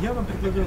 Я вам предлагаю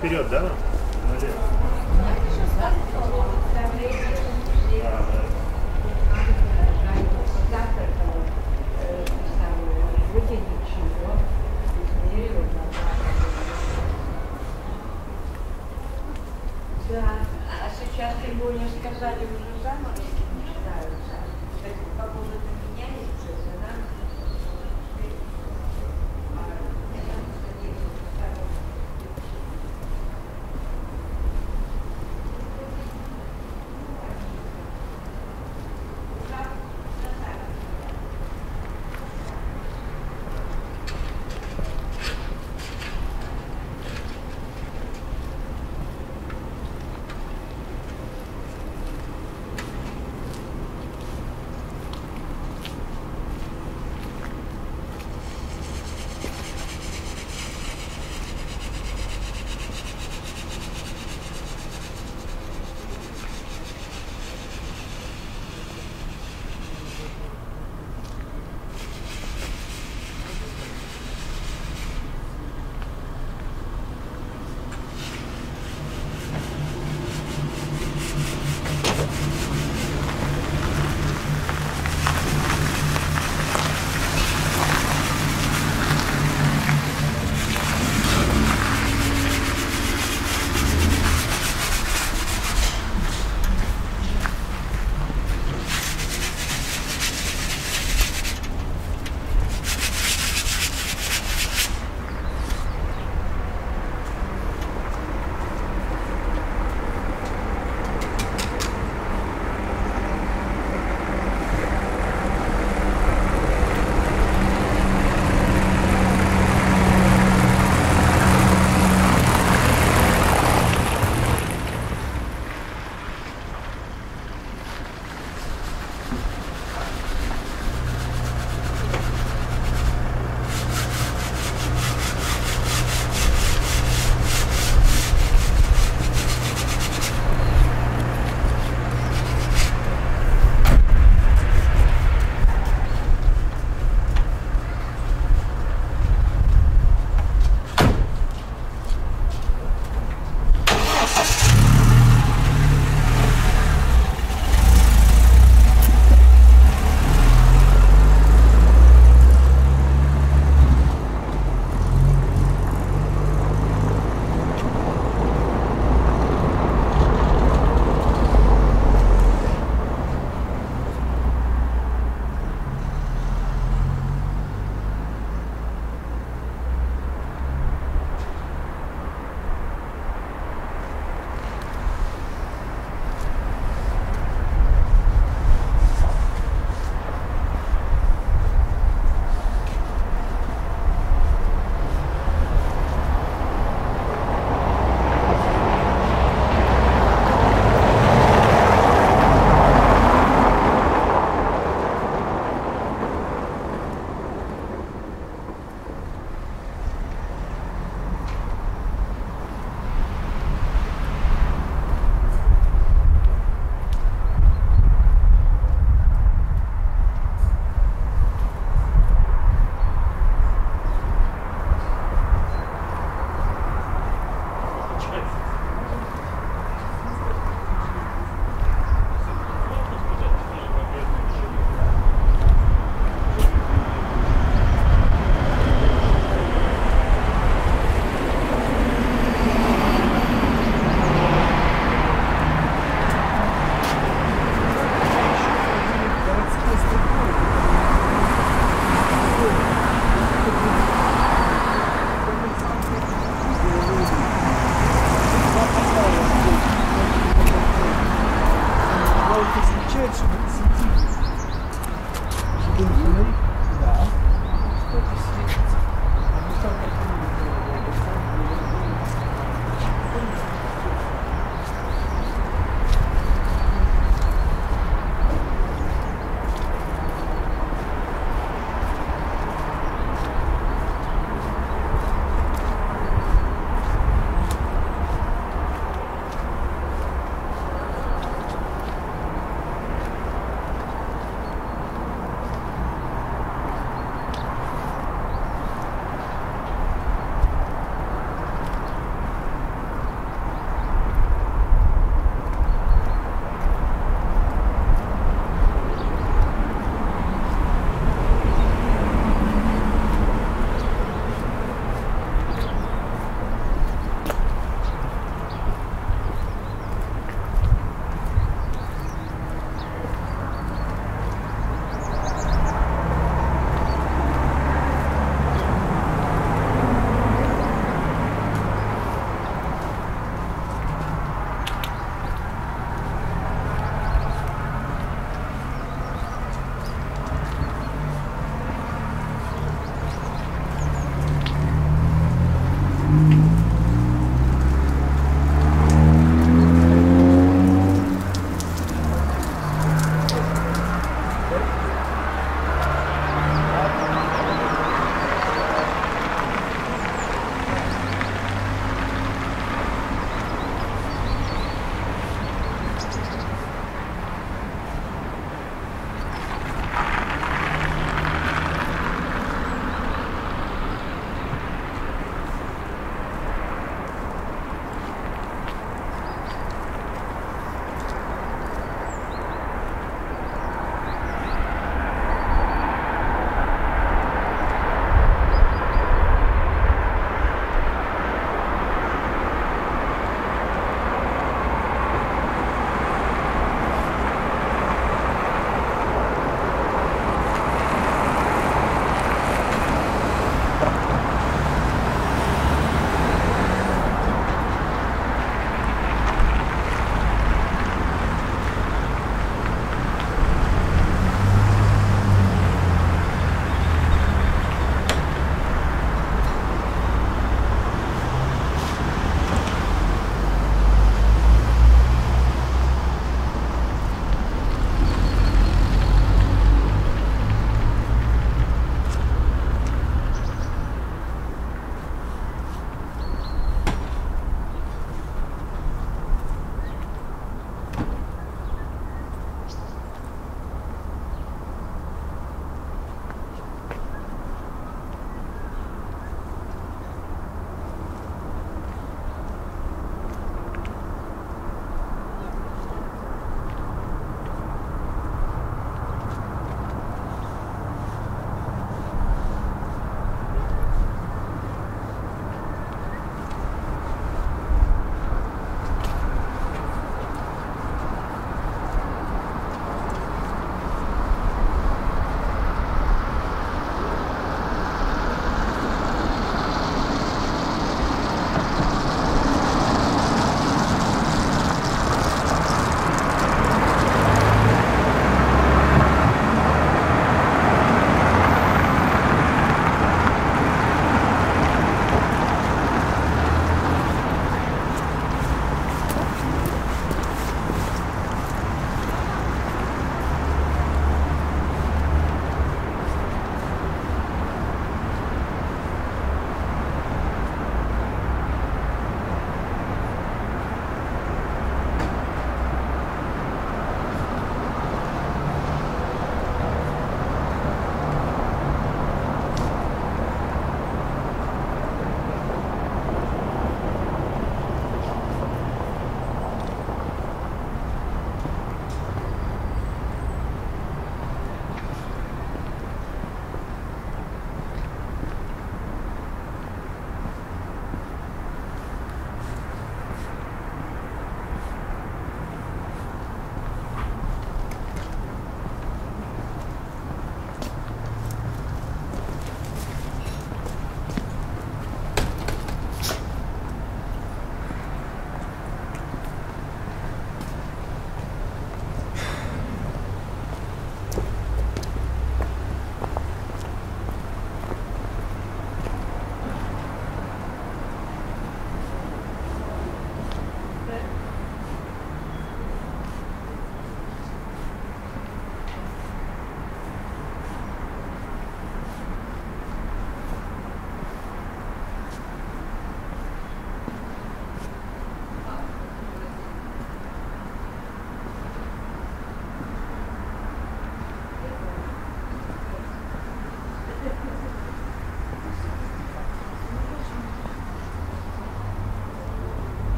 Вперед, да? Да, а сейчас тем более сказали, уже заморозки начинаются. Так погода-то меняется, да?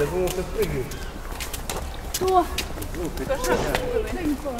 Я думал, ты прыгаешь. Что? Ну, ты что? Субтитры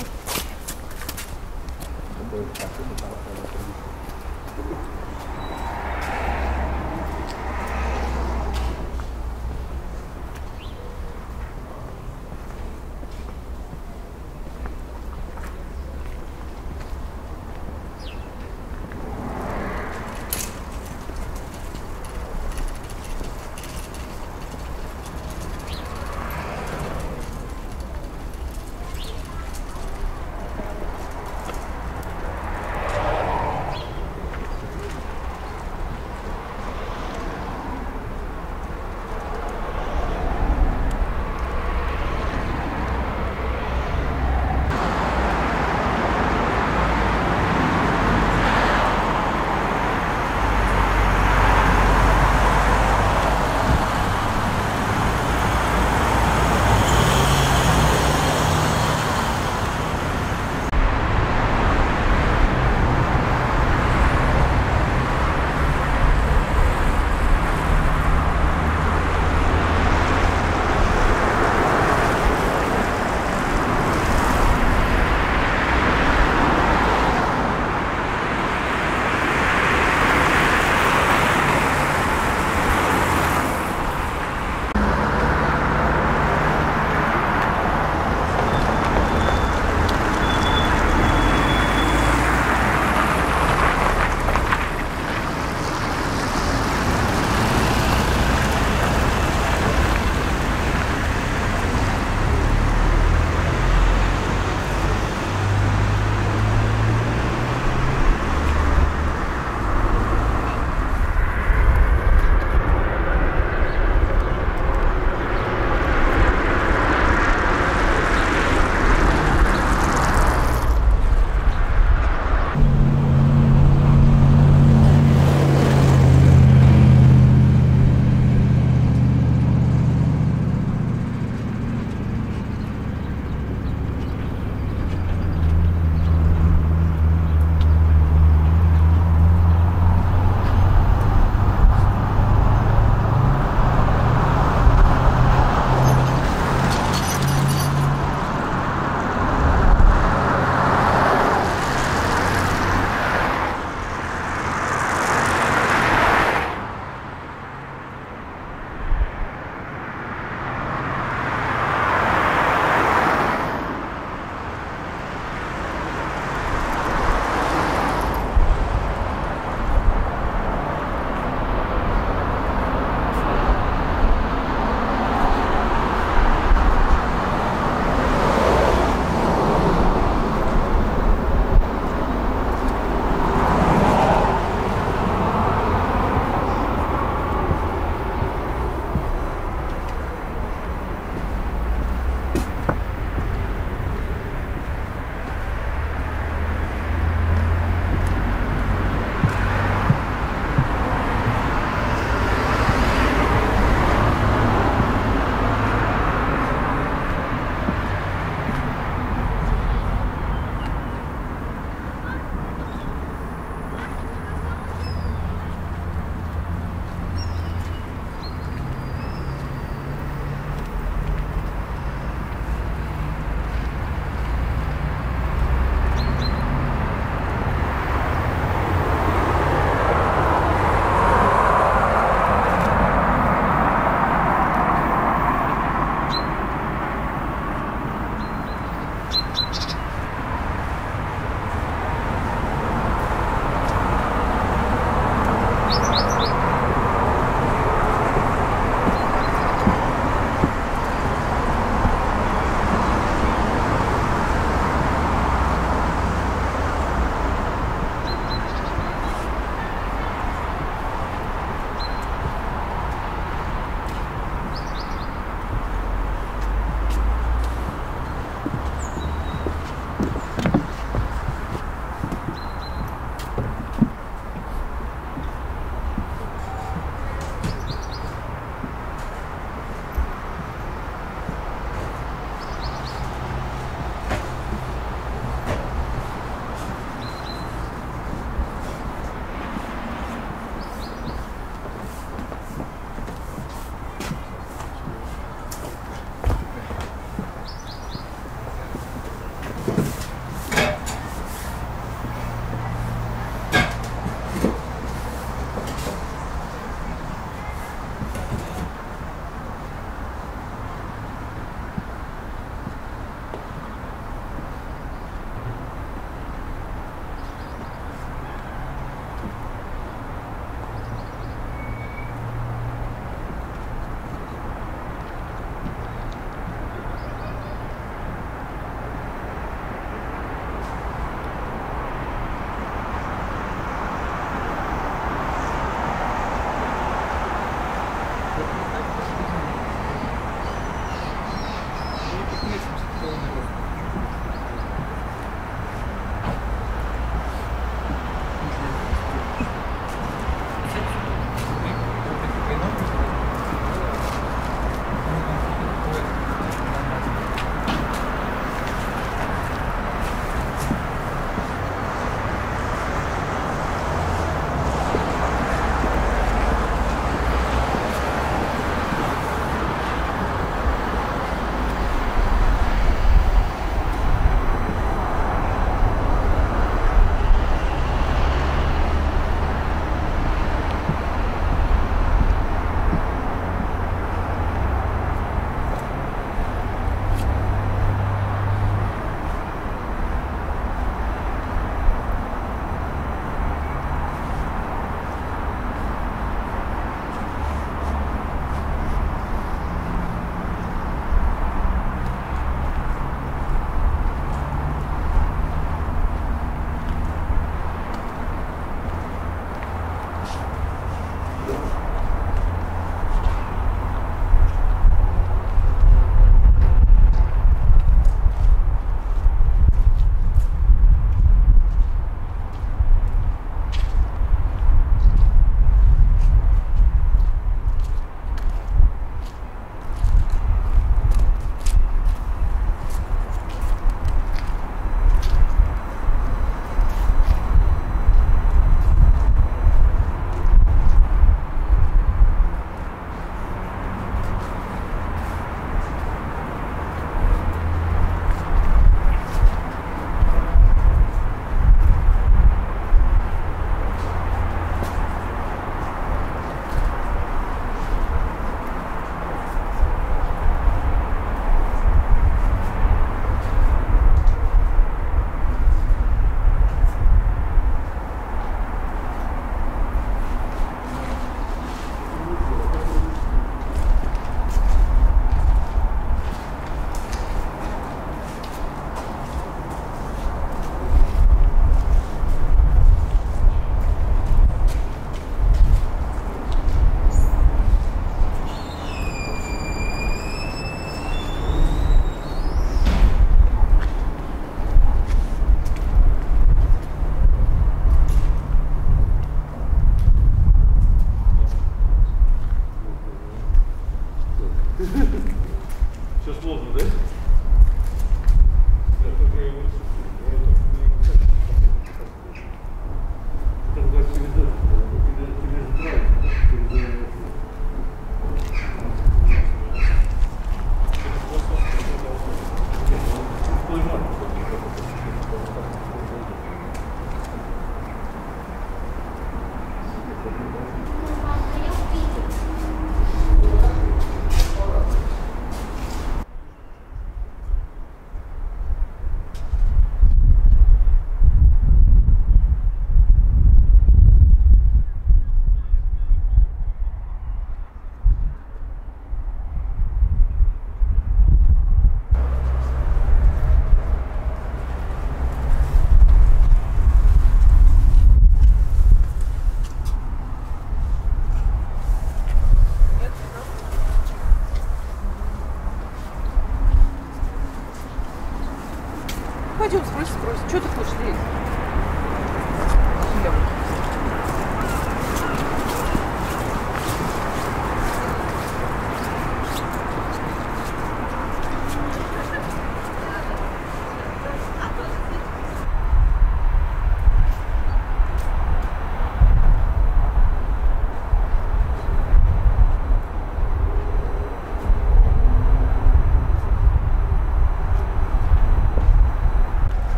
пойдем, спроси, что ты хочешь здесь?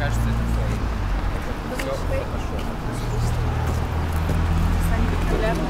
кажется, это все. Все хорошо. Сами популярны.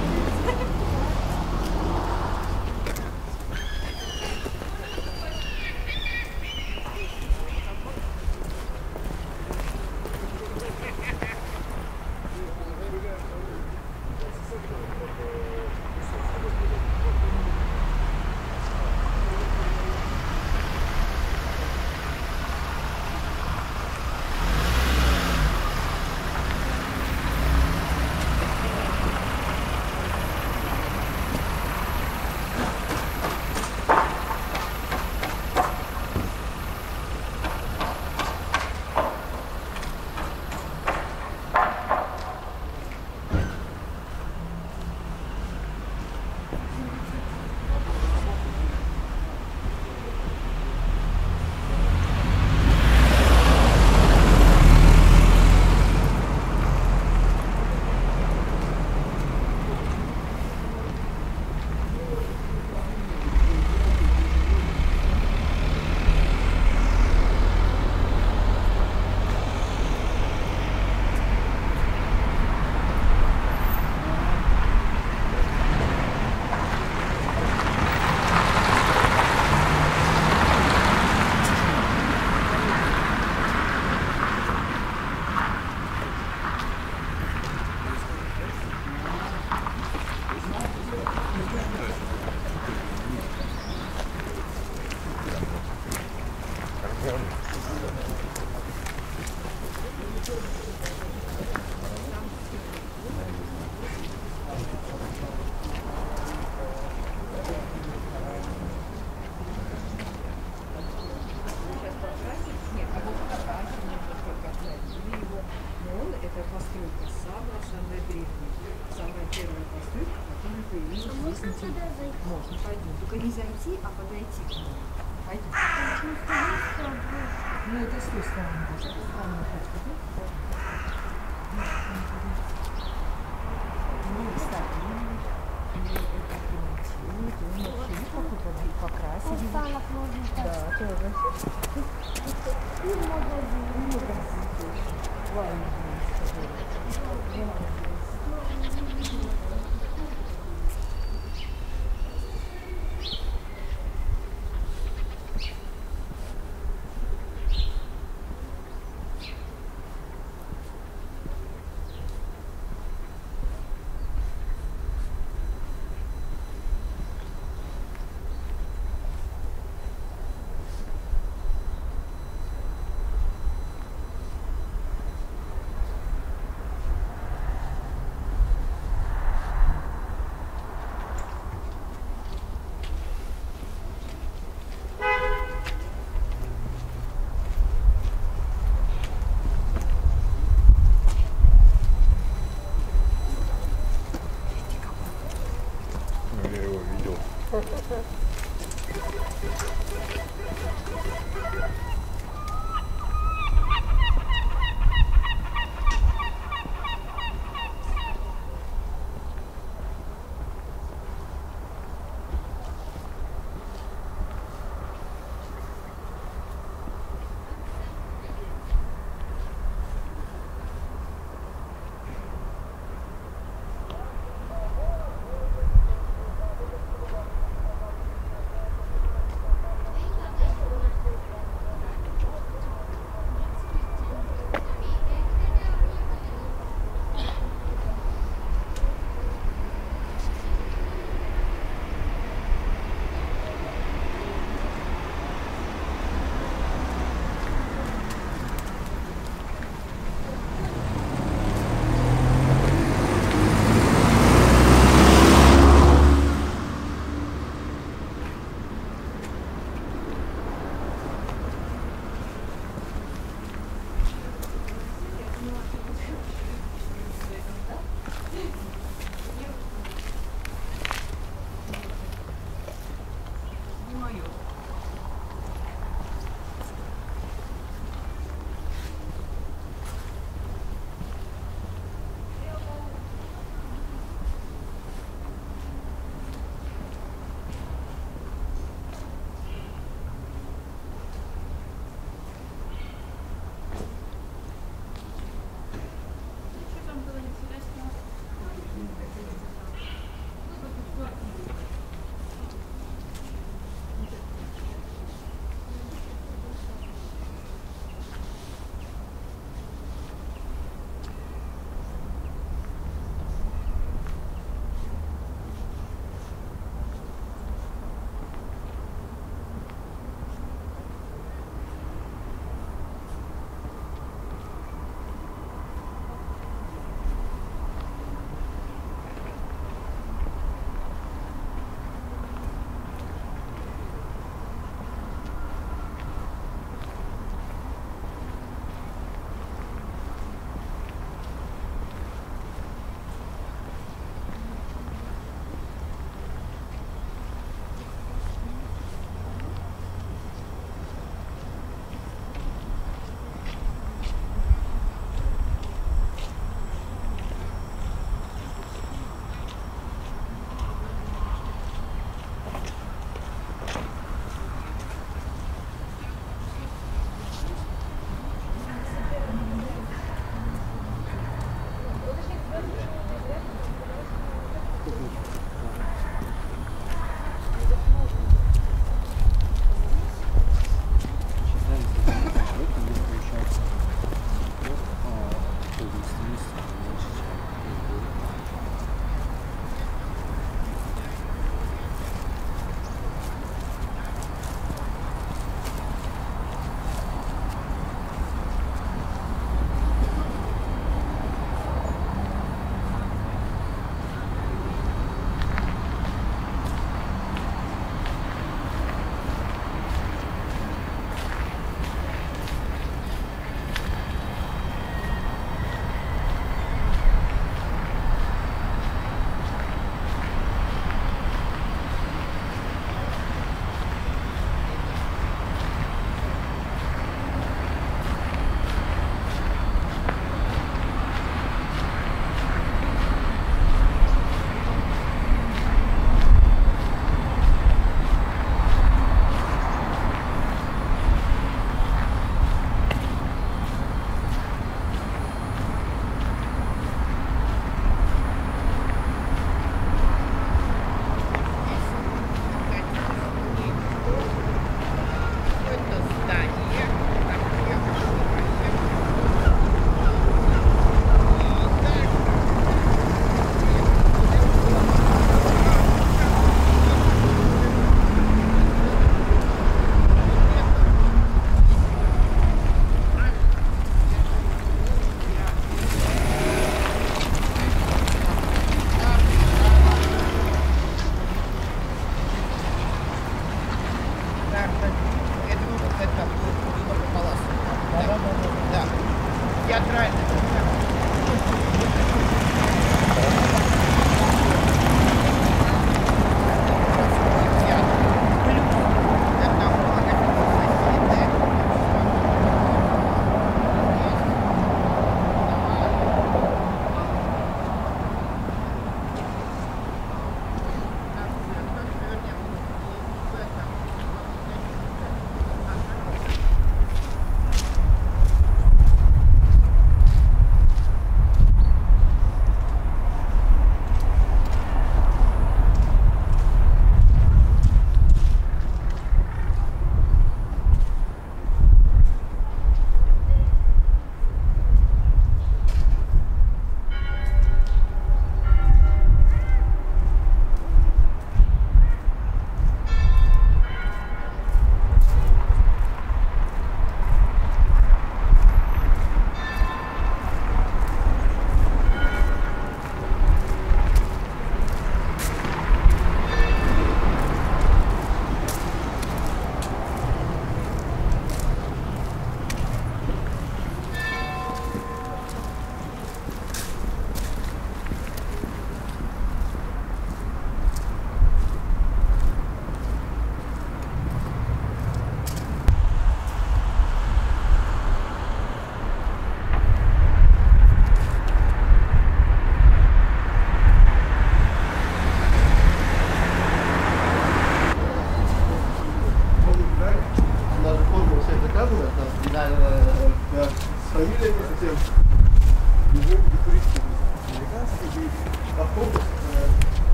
театральный.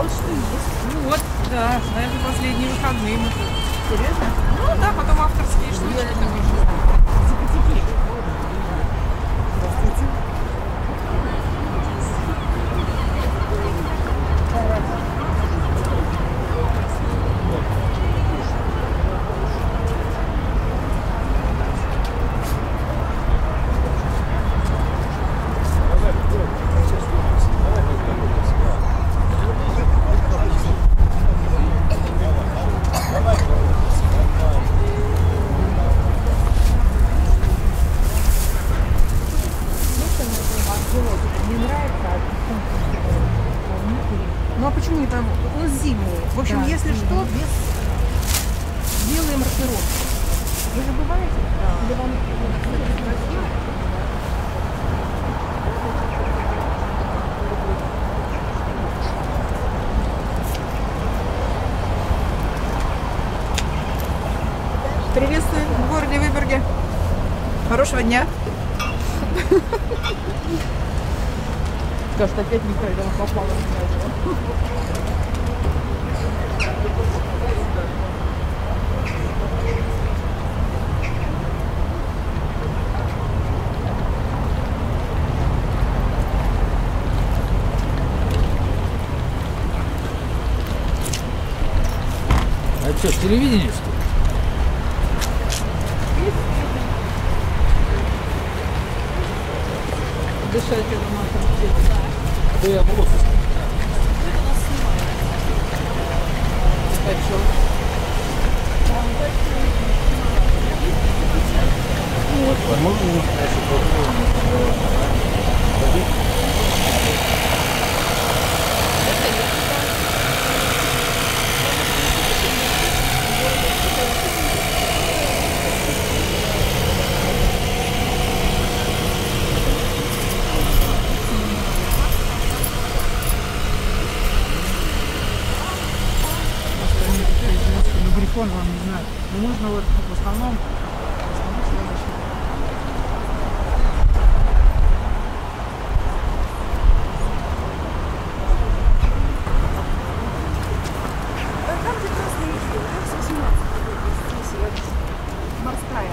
сказал, что есть. Ну вот, да, на эти последние выходные мы тут. Серьезно? Ну да, потом авторские штучки там еще. Тики-тики. Здравствуйте. Приветствую в городе Выборге. Хорошего дня. Потому что опять Михаила попала. А что, телевидение? Дышать ароматом птицы. Да я волосы снимаю. Вот, возможно, вам не знаю, но можно вот в основном морская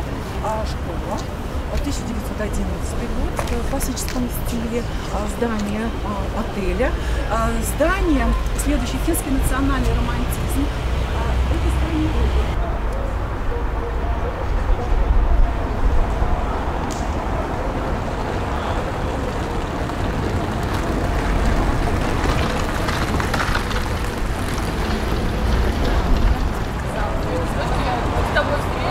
школа, 1911 год, в классическом стиле, здание отеля, здание следующий финский национальный романтизм. Я тебе не успела. Он спросил.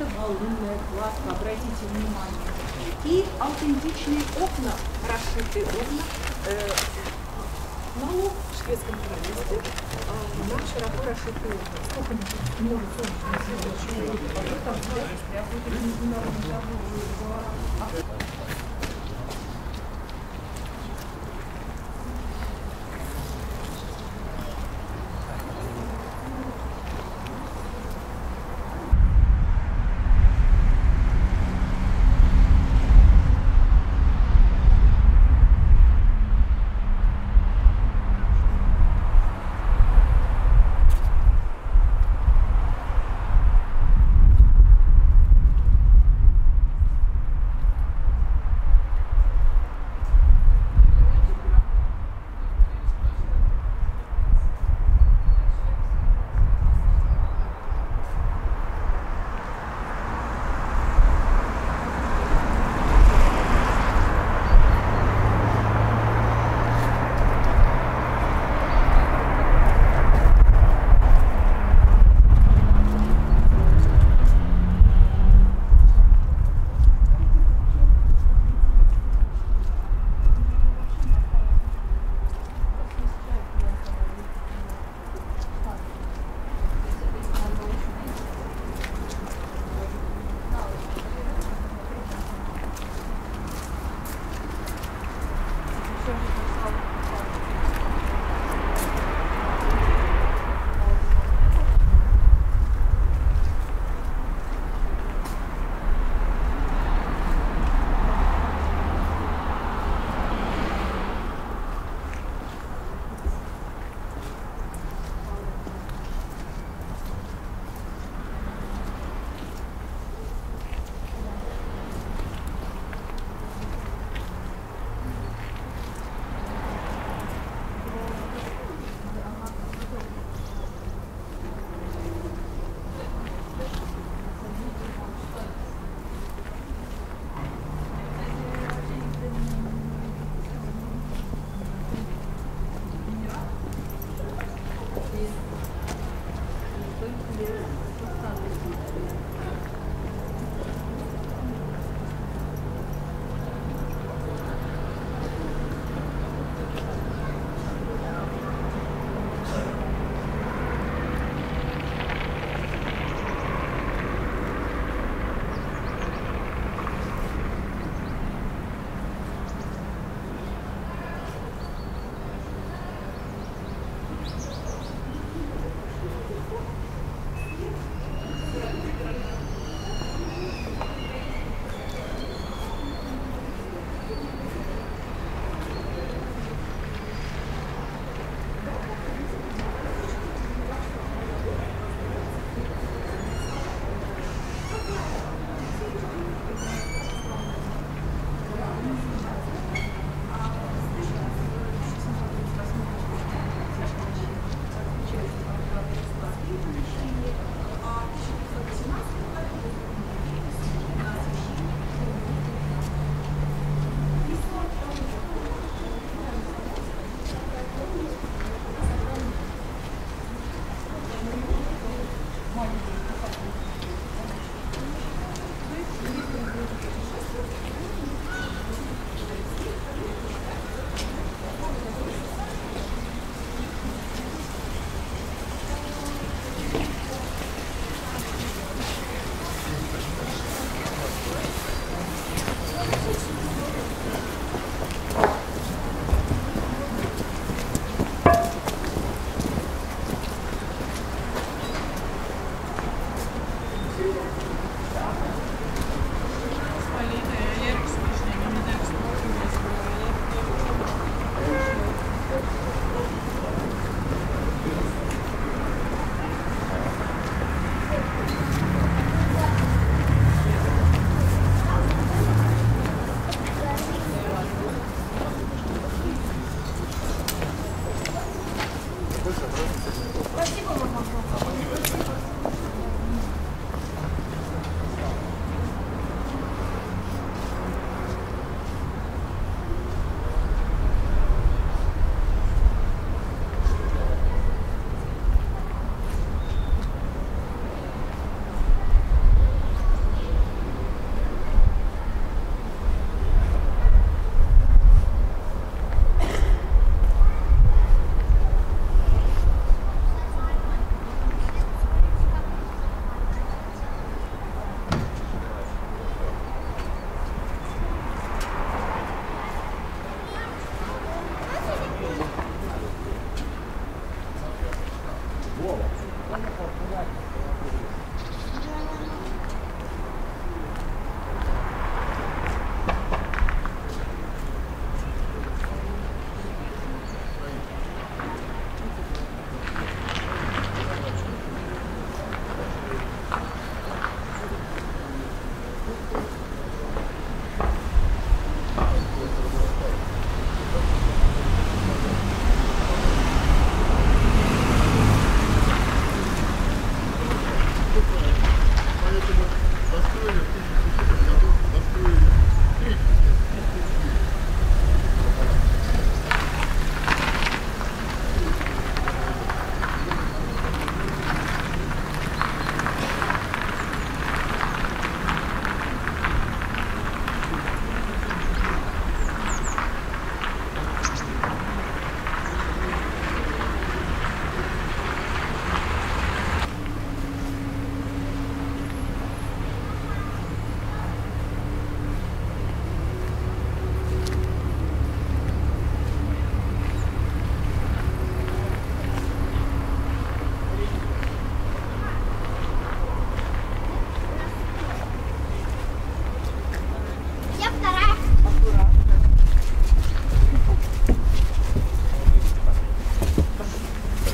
это волынная кладка, обратите внимание. И аутентичные окна, расшитые окна на лоб в шведском королевстве, на широко расшитые окна. Сколько много солнечных сил, там международный.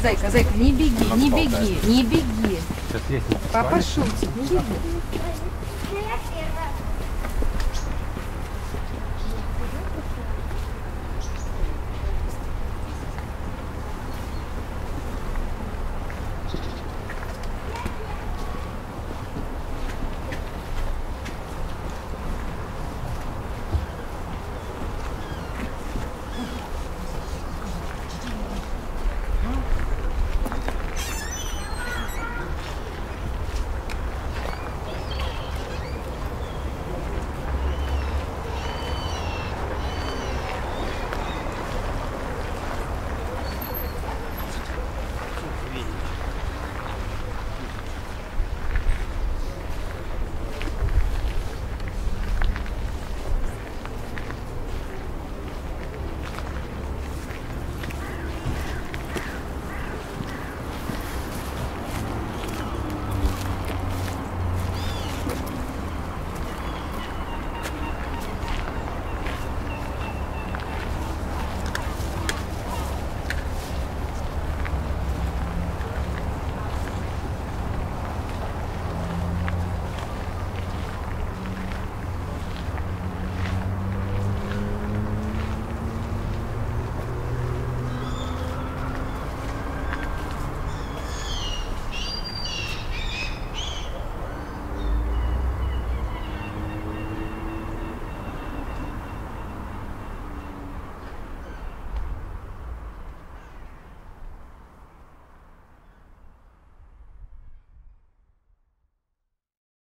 Зайка, не беги, не беги, не беги. Папа шутит, не беги.